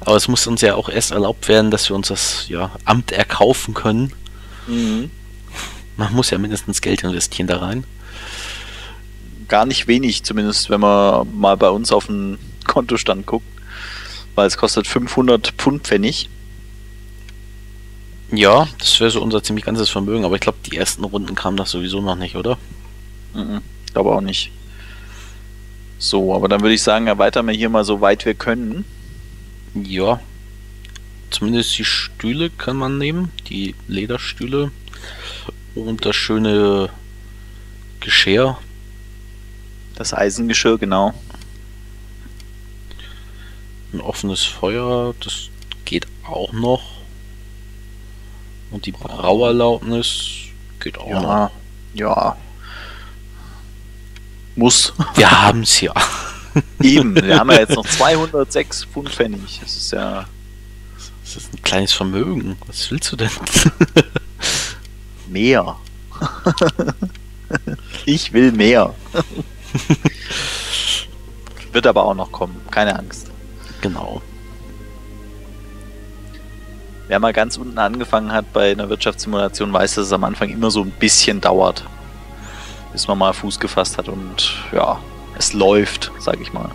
Aber es muss uns ja auch erst erlaubt werden, dass wir uns das Amt erkaufen können. Mhm. Man muss ja mindestens Geld investieren da rein. Gar nicht wenig, zumindest wenn man mal bei uns auf den Kontostand guckt. Weil es kostet 500 Pfundpfennig. Ja, das wäre so unser ziemlich ganzes Vermögen, aber ich glaube, die ersten Runden kam das sowieso noch nicht, oder? Mhm, glaube auch nicht. So, aber dann würde ich sagen, erweitern wir hier mal so weit wir können. Ja, zumindest die Stühle kann man nehmen, die Lederstühle und das schöne Geschirr. Das Eisengeschirr, genau. Ein offenes Feuer, das geht auch noch. Und die Brauerlaubnis geht auch noch. Ja. Muss. Wir haben es ja. Eben, wir haben ja jetzt noch 206 Pfundpfennig. Das ist ja... Das ist ein kleines Vermögen. Was willst du denn? Mehr. Ich will mehr. Wird aber auch noch kommen, keine Angst. Genau. Wer mal ganz unten angefangen hat bei einer Wirtschaftssimulation, weiß, dass es am Anfang immer so ein bisschen dauert, bis man mal Fuß gefasst hat und ja, es läuft, sage ich mal.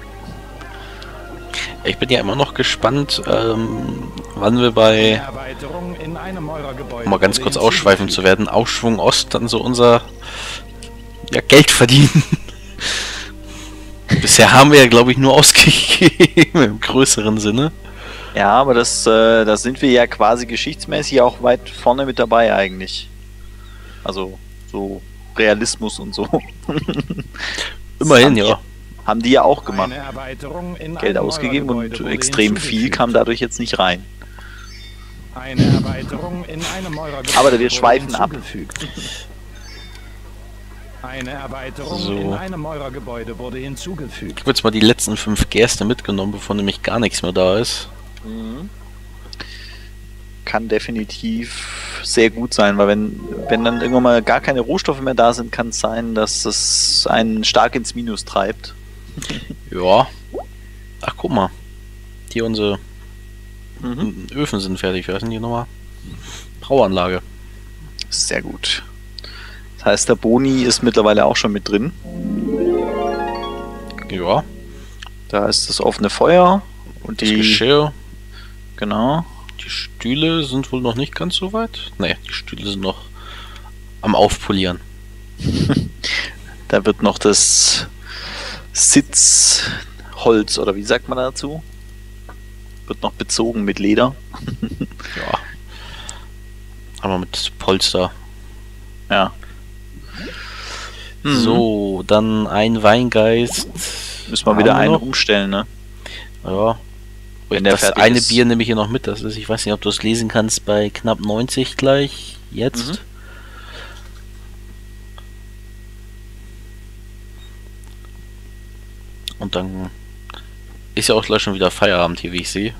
Ich bin ja immer noch gespannt, wann wir bei, um mal ganz kurz ausschweifen zu werden, Aufschwung Ost dann so unser Geld verdienen. Bisher haben wir ja, glaube ich, nur ausgegeben im größeren Sinne. Ja, aber da sind wir ja quasi geschichtsmäßig auch weit vorne mit dabei eigentlich. Also so Realismus und so. Immerhin, ja. Haben die ja auch gemacht. Geld ausgegeben und extrem viel kam dadurch jetzt nicht rein. Aber wir schweifen ab. Eine Erweiterung in einem Maurergebäude wurde hinzugefügt. Ich habe jetzt mal die letzten 5 Gerste mitgenommen, bevor nämlich gar nichts mehr da ist. Mhm. Kann definitiv sehr gut sein, weil wenn dann irgendwann mal gar keine Rohstoffe mehr da sind, kann es sein, dass es einen stark ins Minus treibt. Ja. Ach, guck mal. Hier unsere Öfen sind fertig. Wir sind hier nochmal Brauanlage. Sehr gut. Das heißt, der Boni ist mittlerweile auch schon mit drin. Ja. Da ist das offene Feuer und das Geschirr. Genau. Die Stühle sind wohl noch nicht ganz so weit. Ne, die Stühle sind noch am Aufpolieren. Da wird noch das Sitzholz, oder wie sagt man dazu? Wird noch bezogen mit Leder. Ja. Aber mit Polster. Ja. So, dann ein Weingeist. Müssen wir wieder einen umstellen, ne? Ja. Wenn der das eine Bier nehme ich hier noch mit. Das ist, ich weiß nicht, ob du es lesen kannst, bei knapp 90 gleich jetzt. Mhm. Und dann ist ja auch gleich schon wieder Feierabend hier, wie ich sehe.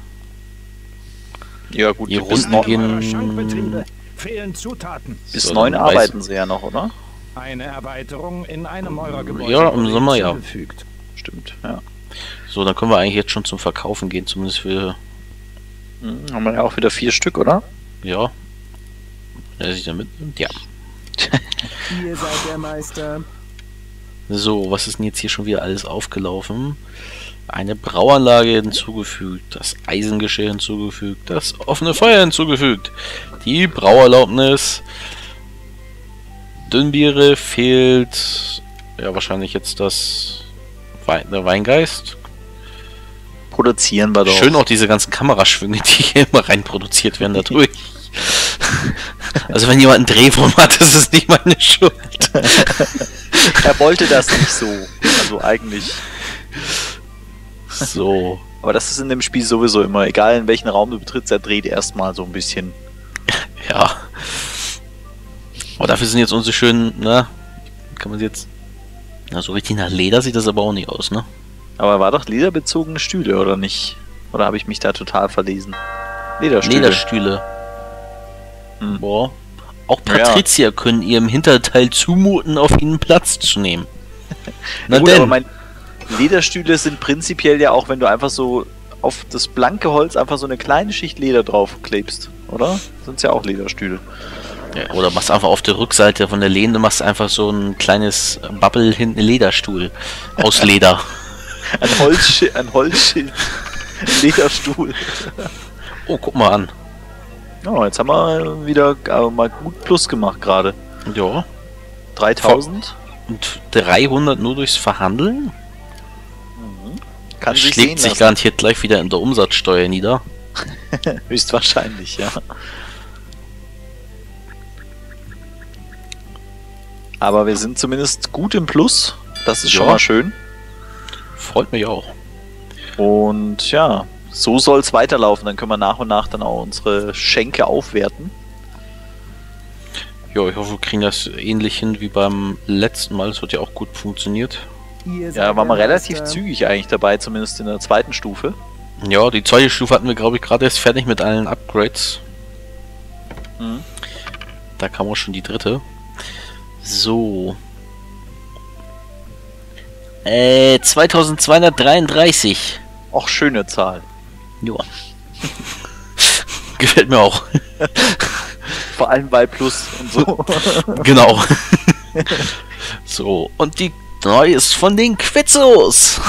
Ja, gut, die Runden gehen. Fehlen Zutaten. Bis 9 arbeiten sie ja noch, oder? Eine Erweiterung in einem eurer Gebäude. Ja, im Sommer ja. Stimmt, ja. So, dann können wir eigentlich jetzt schon zum Verkaufen gehen, zumindest für... Haben wir ja auch wieder 4 Stück, oder? Ja. Der sich da mitnimmt? Ja. Ihr seid der Meister. So, was ist denn jetzt hier schon wieder alles aufgelaufen? Eine Brauanlage hinzugefügt, das Eisengeschirr hinzugefügt, das offene Feuer hinzugefügt, die Brauerlaubnis, Dünnbiere fehlt, ja wahrscheinlich jetzt das Weingeist. Produzieren wir doch. Schön auch diese ganzen Kameraschwünge, die hier immer rein produziert werden dadurch. Also wenn jemand einen Drehwurm hat, ist es nicht meine Schuld. Er wollte das nicht so, also eigentlich... So. Aber das ist in dem Spiel sowieso immer. Egal in welchen Raum du betrittst, er dreht erstmal so ein bisschen. Ja. Aber dafür sind jetzt unsere schönen, ne? Kann man sie jetzt... Na, so richtig nach Leder sieht das aber auch nicht aus, ne? Aber war doch lederbezogene Stühle, oder nicht? Oder habe ich mich da total verlesen? Lederstühle. Lederstühle. Hm. Boah. Auch Patrizier können ihrem Hinterteil zumuten, auf ihnen Platz zu nehmen. Na gut, denn... Lederstühle sind prinzipiell ja auch, wenn du einfach so auf das blanke Holz einfach so eine kleine Schicht Leder drauf klebst, oder? Sind's ja auch Lederstühle. Ja, oder machst einfach auf der Rückseite von der Lehne machst einfach so ein kleines Bubble hinten Lederstuhl aus Leder. Ein Holzschild. Lederstuhl. Oh, guck mal an. Ja, jetzt haben wir wieder mal gut Plus gemacht gerade. Ja. 3000. Und 300 nur durchs Verhandeln? Mhm. Kann sich schlägt sich garantiert gleich wieder in der Umsatzsteuer nieder. Höchstwahrscheinlich, ja. Aber wir sind zumindest gut im Plus. Das ist ja schon mal schön. Freut mich auch. Und ja, so soll es weiterlaufen. Dann können wir nach und nach dann auch unsere Schenke aufwerten. Ja, ich hoffe, wir kriegen das ähnlich hin wie beim letzten Mal. Das hat ja auch gut funktioniert. Ja, waren wir relativ zügig eigentlich dabei, zumindest in der zweiten Stufe. Ja, die zweite Stufe hatten wir, glaube ich, gerade erst fertig mit allen Upgrades. Mhm. Da kam auch schon die dritte. So. 2233. Auch schöne Zahl. Ja. Gefällt mir auch. Vor allem bei Plus und so. Genau. So, und die neue ist von den Quitzows.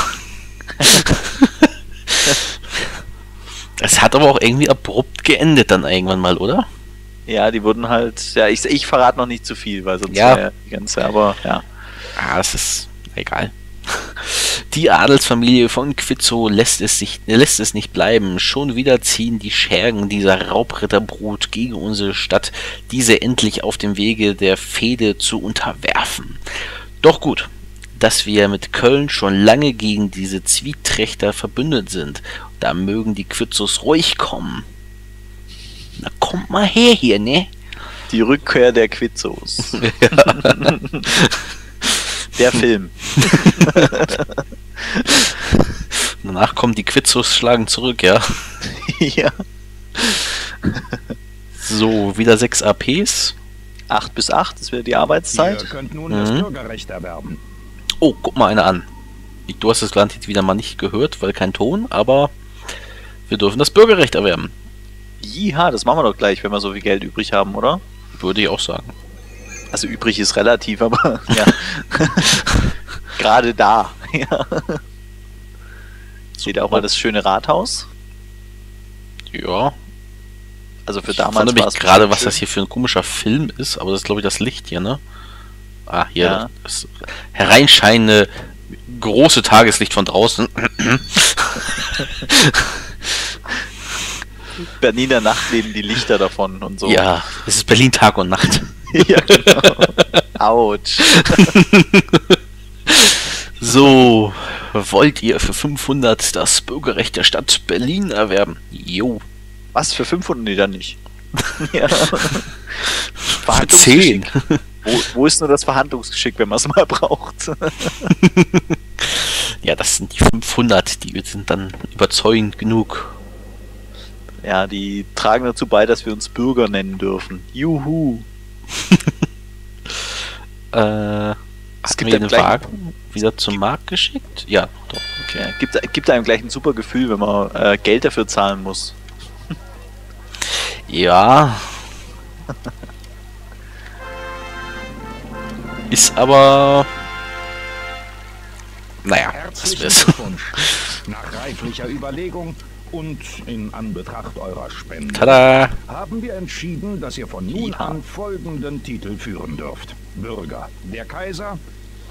Es hat aber auch irgendwie abrupt geendet dann irgendwann mal, oder? Ja, die wurden halt... Ja, ich verrate noch nicht zu viel, weil sonst ja die ganze... Aber ja. Ah, das ist... Egal. Die Adelsfamilie von Quitzow lässt es nicht bleiben. Schon wieder ziehen die Schergen dieser Raubritterbrut gegen unsere Stadt, diese endlich auf dem Wege der Fehde zu unterwerfen. Doch gut, dass wir mit Köln schon lange gegen diese Zwiekträchter verbündet sind. Da mögen die Quitzows ruhig kommen. Na, kommt mal her hier, ne? Die Rückkehr der Quitzows. Ja. Der Film. Danach kommen die Quitzows schlagen zurück, ja? Ja. So, wieder 6 APs. 8 bis 8 ist wieder die Arbeitszeit. Ihr könnt nun das Bürgerrecht erwerben. Oh, guck mal eine an. Du hast es garantiert wieder mal nicht gehört, weil kein Ton, aber wir dürfen das Bürgerrecht erwerben. Ja, das machen wir doch gleich, wenn wir so viel Geld übrig haben, oder? Würde ich auch sagen. Also übrig ist relativ, aber ja. Gerade da. Ja. Seht ihr auch mal das schöne Rathaus? Ja. Also für damals war es gerade, was das hier für ein komischer Film ist, aber das ist, glaube ich, das Licht hier, ne? Ah, hier. Ja. Das hereinscheinende große Tageslicht von draußen. Berliner Nacht leben die Lichter davon und so. Ja, es ist Berlin Tag und Nacht. Ja, genau. Autsch. So, wollt ihr für 500 das Bürgerrecht der Stadt Berlin erwerben? Jo. Was, für 500? Nee, dann nicht. Ja. Für 10. Wo ist nur das Verhandlungsgeschick, wenn man es mal braucht? Ja, das sind die 500, die sind dann überzeugend genug. Ja, die tragen dazu bei, dass wir uns Bürger nennen dürfen. Juhu. Es gibt einen Wagen wieder zum Markt geschickt? Ja, doch. Okay. Gibt einem gleich ein super Gefühl, wenn man Geld dafür zahlen muss. Ja. Ist aber... Naja, das wär's. Nach reiflicher Überlegung und in Anbetracht eurer Spenden haben wir entschieden, dass ihr von nun an folgenden Titel führen dürft. Bürger. Der Kaiser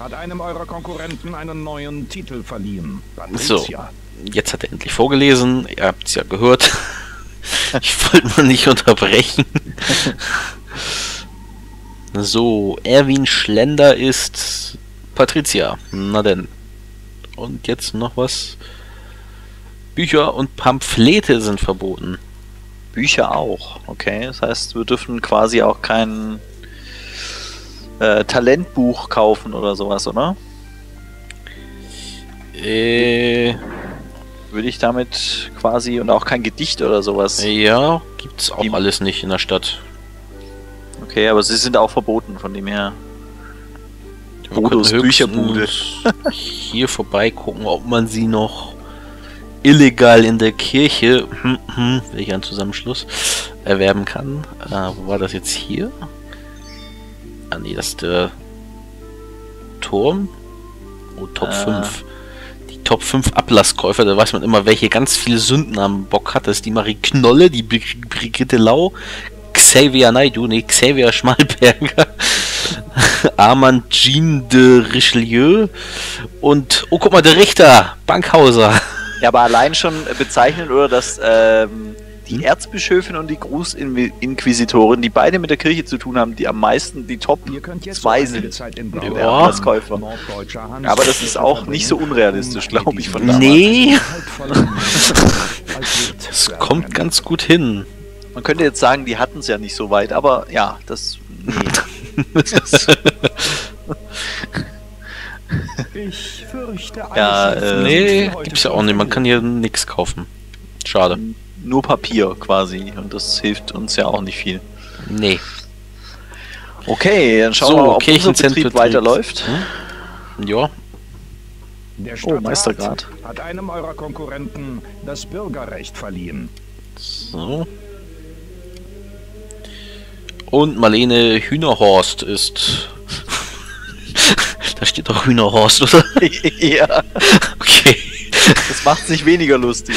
hat einem eurer Konkurrenten einen neuen Titel verliehen. Patrizier. So, jetzt hat er endlich vorgelesen. Ihr habt es ja gehört. Ich wollte mal nicht unterbrechen. So, Erwin Schlender ist Patrizier. Na denn. Und jetzt noch was... Bücher und Pamphlete sind verboten. Bücher auch, okay. Das heißt, wir dürfen quasi auch kein Talentbuch kaufen oder sowas, oder? Würde ich damit quasi... Und auch kein Gedicht oder sowas. Ja, gibt's auch alles nicht in der Stadt. Okay, aber sie sind auch verboten, von dem her. Bodos Bücherbude. Hier vorbeigucken, ob man sie noch... illegal in der Kirche, welch einen Zusammenschluss, erwerben kann. Wo war das jetzt hier? Ah ne, das ist der Turm. Oh, Top 5. Die Top 5 Ablasskäufer, da weiß man immer, welche ganz viele Sünden am Bock hat. Das ist die Marie Knolle, die Brigitte Lau, Xavier Naidoo, ne, Xavier Schmalberger, Armand Jean de Richelieu und, oh guck mal, der Richter, Bankhauser. Ja, aber allein schon bezeichnet, oder, dass die Erzbischöfin und die Großinquisitorin, die beide mit der Kirche zu tun haben, die am meisten, die Top 2 sind. Ja. Aber das ist auch nicht so unrealistisch, glaube ich, von damals. Nee. Das kommt ganz gut hin. Man könnte jetzt sagen, die hatten es ja nicht so weit, aber ja, das... Nee. Ich fürchte, ja, nee, gibt's ja auch nicht. Man kann hier nichts kaufen. Schade. Nur Papier quasi. Und das hilft uns ja auch nicht viel. Nee. Okay, dann schauen wir mal, ob unser Betrieb weiterläuft. Hm? Ja. Der Stadtrat Meistergrad hat einem eurer Konkurrenten das Bürgerrecht verliehen. So. Und Marlene Hühnerhorst ist... Da steht doch Hühnerhorst, oder? Ja. Okay. Das macht sich weniger lustig.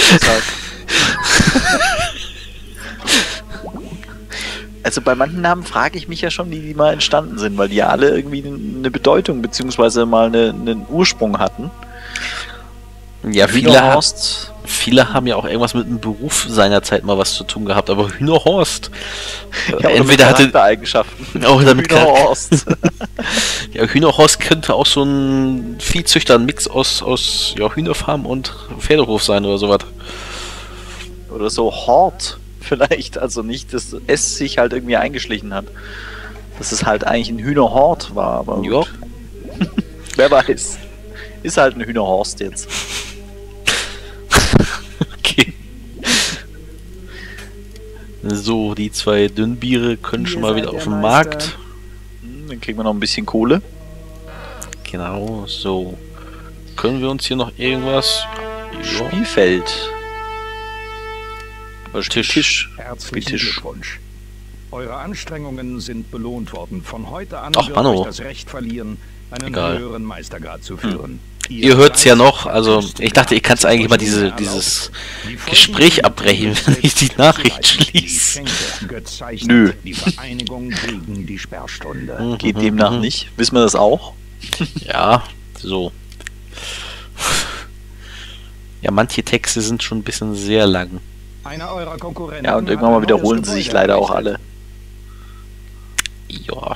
Also bei manchen Namen frage ich mich ja schon, wie die mal entstanden sind, weil die ja alle irgendwie eine Bedeutung bzw. mal einen Ursprung hatten. Ja, viele haben ja auch irgendwas mit dem Beruf seinerzeit mal was zu tun gehabt, aber Hühnerhorst. Ja, entweder hatte Charaktereigenschaften. Auch damit Hühnerhorst. Ja, Hühnerhorst könnte auch so ein Viehzüchter, ein Mix aus ja, Hühnerfarm und Pferdehof sein oder sowas. Oder so Hort vielleicht, also nicht, dass es sich halt irgendwie eingeschlichen hat. Dass es halt eigentlich ein Hühnerhort war, aber ja. Wer weiß. Ist halt ein Hühnerhorst jetzt. Okay. So, die zwei Dünnbiere können schon mal wieder auf den Markt. Dann kriegen wir noch ein bisschen Kohle. Genau, so. Können wir uns hier noch irgendwas... Ja. Spielfeld. Tisch. Herzlichen Wunsch. Eure Anstrengungen sind belohnt worden. Von heute an wird euch das Recht verliehen, einen höheren Meistergrad zu führen. Ihr hört es ja noch, also ich dachte, ich kann es eigentlich mal dieses Gespräch abbrechen, wenn ich die Nachricht schließe. Nö. Die Vereinigung gegen die Sperrstunde. Geht demnach nicht. Wissen wir das auch? Ja, so. Ja, manche Texte sind schon ein bisschen sehr lang. Ja, und irgendwann mal wiederholen sie sich leider auch alle. Ja.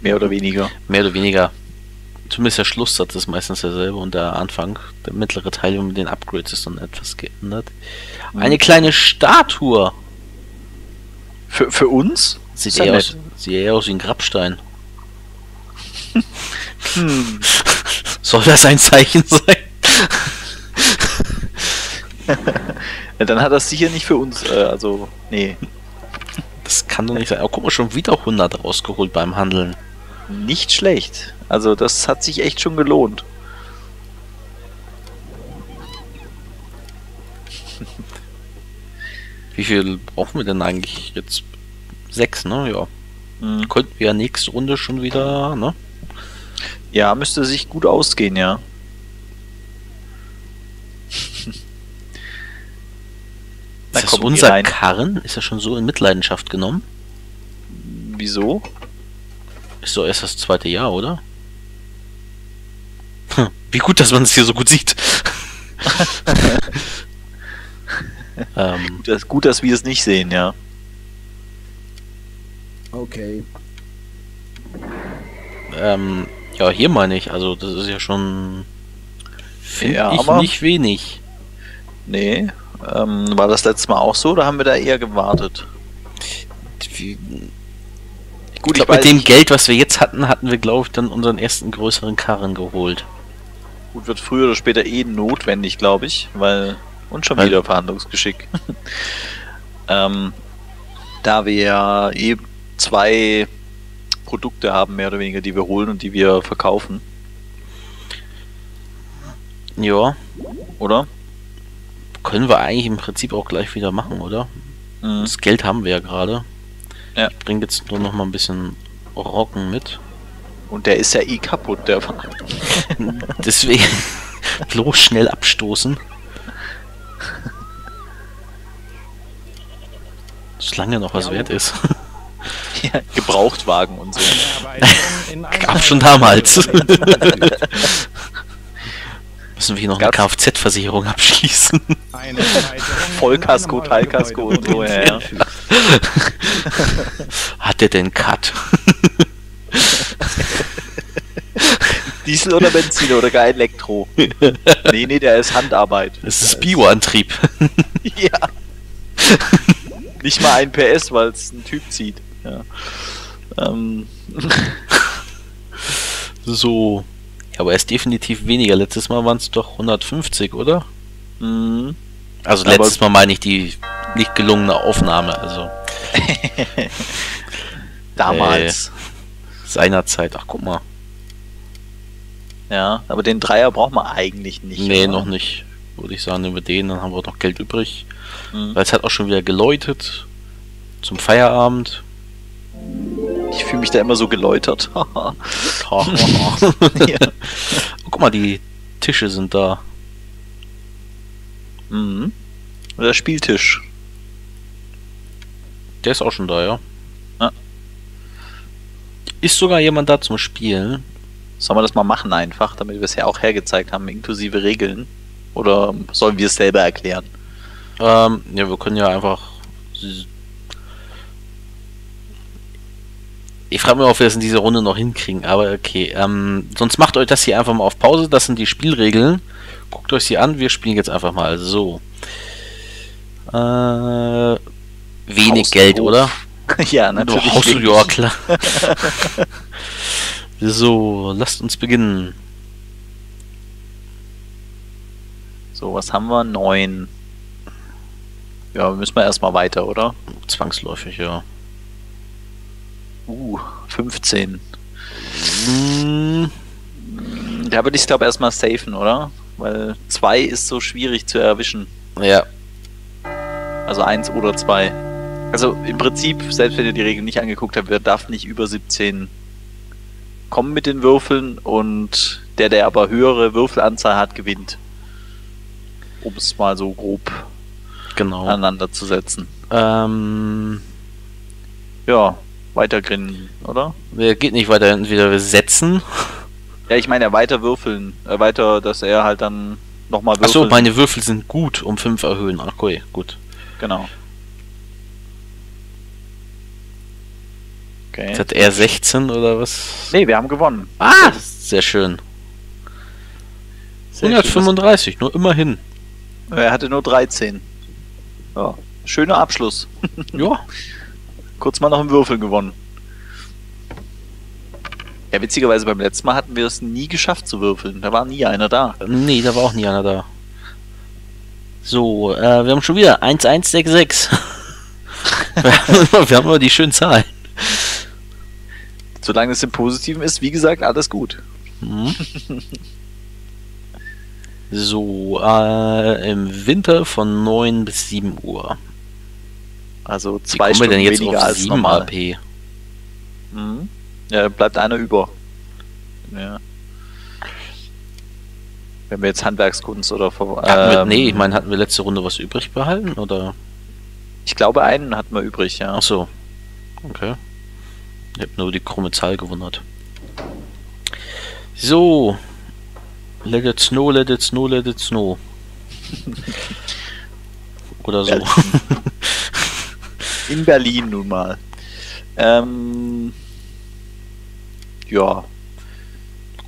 Mehr oder weniger. Mehr oder weniger. Zumindest der Schlusssatz ist meistens derselbe und der Anfang, der mittlere Teil mit den Upgrades ist dann etwas geändert. Eine kleine Statue! Für uns? Sieht eher aus wie ein Grabstein. Hm. Soll das ein Zeichen sein? Ja, dann hat das sicher nicht für uns, also, nee. Das kann doch nicht sein. Aber guck mal, schon wieder 100 rausgeholt beim Handeln. Nicht schlecht. Also, das hat sich echt schon gelohnt. Wie viel brauchen wir denn eigentlich jetzt? 6, ne? Ja. Mhm. Könnten wir ja nächste Runde schon wieder, ne? Ja, müsste sich gut ausgehen, ja. Ist das unser Karren? Ist er schon so in Mitleidenschaft genommen? Wieso? Ist doch erst das zweite Jahr, oder? Hm, wie gut, dass man es hier so gut sieht. Das ist gut, dass wir es nicht sehen, ja. Okay. Ja, hier meine ich, also das ist ja schon... Finde ich nicht wenig. Nee. War das letztes Mal auch so, oder haben wir da eher gewartet? Gut, ich glaube, mit dem Geld, was wir jetzt hatten, hatten wir, glaube ich, dann unseren ersten größeren Karren geholt. Gut, wird früher oder später eh notwendig, glaube ich, weil... Und schon wieder Verhandlungsgeschick. Da wir ja eh 2 Produkte haben, mehr oder weniger, die wir holen und die wir verkaufen. Ja. Oder? können wir eigentlich im Prinzip auch gleich wieder machen, oder? Mhm. Das Geld haben wir ja gerade. Ja. Ich bringe jetzt nur noch mal ein bisschen Rocken mit. Und der ist ja eh kaputt, der war. Deswegen bloß schnell abstoßen. Solange noch was ja, wert ist. Ja, Gebrauchtwagen und so. Gab schon damals. Müssen wir hier noch eine Kfz-Versicherung abschließen. Vollkasko, Teilkasko und so, ja. Hat der denn Cut? Diesel oder Benzin oder gar Elektro? Nee, nee, der ist Handarbeit. Das ist Bioantrieb. Ja. Nicht mal ein PS, weil es ein Typ zieht. Ja. So. Ja, aber er ist definitiv weniger. Letztes Mal waren es doch 150, oder? Mhm. Also aber letztes Mal meine ich die nicht gelungene Aufnahme. Also damals. Seinerzeit. Ach, guck mal. Ja, aber den Dreier braucht man eigentlich nicht. Nee, oder? Noch nicht. Würde ich sagen, über den, dann haben wir noch Geld übrig. Mhm. Weil es hat auch schon wieder geläutet. Zum Feierabend. Ich fühle mich da immer so geläutert. Ja. Guck mal, die Tische sind da. Mhm. Der Spieltisch. Der ist auch schon da, ja. Ja. Ist sogar jemand da zum Spielen? Sollen wir das mal machen einfach, damit wir es ja auch hergezeigt haben, inklusive Regeln? Oder sollen wir es selber erklären? Ja, wir können ja einfach... Ich frage mich, ob wir es in dieser Runde noch hinkriegen, aber okay. Sonst macht euch das hier einfach mal auf Pause. Das sind die Spielregeln. Guckt euch sie an. Wir spielen jetzt einfach mal so. Wenig Geld, oder? Ja, natürlich. Haust du, ja, klar. So, lasst uns beginnen. So, was haben wir? 9. Ja, müssen wir erstmal weiter, oder? Zwangsläufig, ja. 15. Da würde ich, glaube ich, erstmal safen, oder? Weil 2 ist so schwierig zu erwischen. Ja. Also 1 oder 2. Also im Prinzip, selbst wenn ihr die Regeln nicht angeguckt habt, wer darf nicht über 17 kommen mit den Würfeln, und der aber höhere Würfelanzahl hat, gewinnt. Um es mal so grob aneinander zu setzen. Ja, weitergrinden, oder? Er geht nicht weiter, entweder wir setzen. Ja, ich meine, er weiter würfeln. Weiter, dass er halt dann nochmal würfelt. Achso, meine Würfel sind gut, um 5 erhöhen. Ach, okay, gut. Genau. Okay. Jetzt hat er 16 oder was? Ne, wir haben gewonnen. Ah, sehr schön. 135, nur immerhin. Er hatte nur 13. Ja. Schöner Abschluss. Ja. Kurz mal noch im Würfel gewonnen. Ja, witzigerweise beim letzten Mal hatten wir es nie geschafft zu würfeln. Da war nie einer da. Nee, da war auch nie einer da. So, wir haben schon wieder 1166. Wir haben immer die schönen Zahlen. Solange es im Positiven ist, wie gesagt, alles gut. Mhm. So, im Winter von 9 bis 7 Uhr. Also 2 Stunden denn jetzt weniger auf als 7 normal. AP. Mhm. Ja, da bleibt einer über. Ja. Wenn wir jetzt Handwerkskunst oder... nee, ich meine, hatten wir letzte Runde was übrig behalten, oder? Ich glaube, einen hatten wir übrig, ja. Ach so. Okay. Ich habe nur die krumme Zahl gewundert. So... Let it snow, let it snow, let it snow. Oder so. In Berlin nun mal. Ja.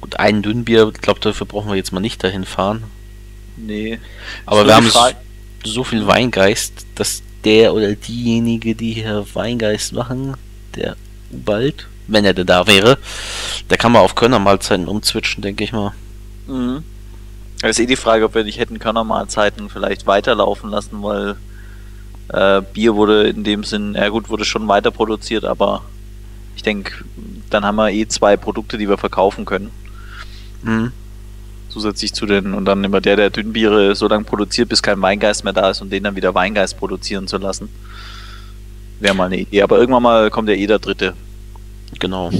Gut, ein Dünnbier, ich glaube, dafür brauchen wir jetzt mal nicht dahin fahren. Nee. Aber wir haben so viel Weingeist, dass der oder diejenige, die hier Weingeist machen, der bald, wenn er denn da wäre, der kann mal auf Körnermahlzeiten umzwitschen, denke ich mal. Mhm. Das ist eh die Frage, ob wir nicht hätten Körnermahlzeiten vielleicht weiterlaufen lassen, weil Bier wurde in dem Sinn, ja gut, wurde schon weiter produziert, aber ich denke, dann haben wir eh 2 Produkte, die wir verkaufen können. Mhm. zusätzlich zu den, und dann immer der Dünnbiere so lange produziert, bis kein Weingeist mehr da ist, und den dann wieder Weingeist produzieren zu lassen. Wäre mal eine Idee, aber irgendwann mal kommt ja jeder Dritte. Genau.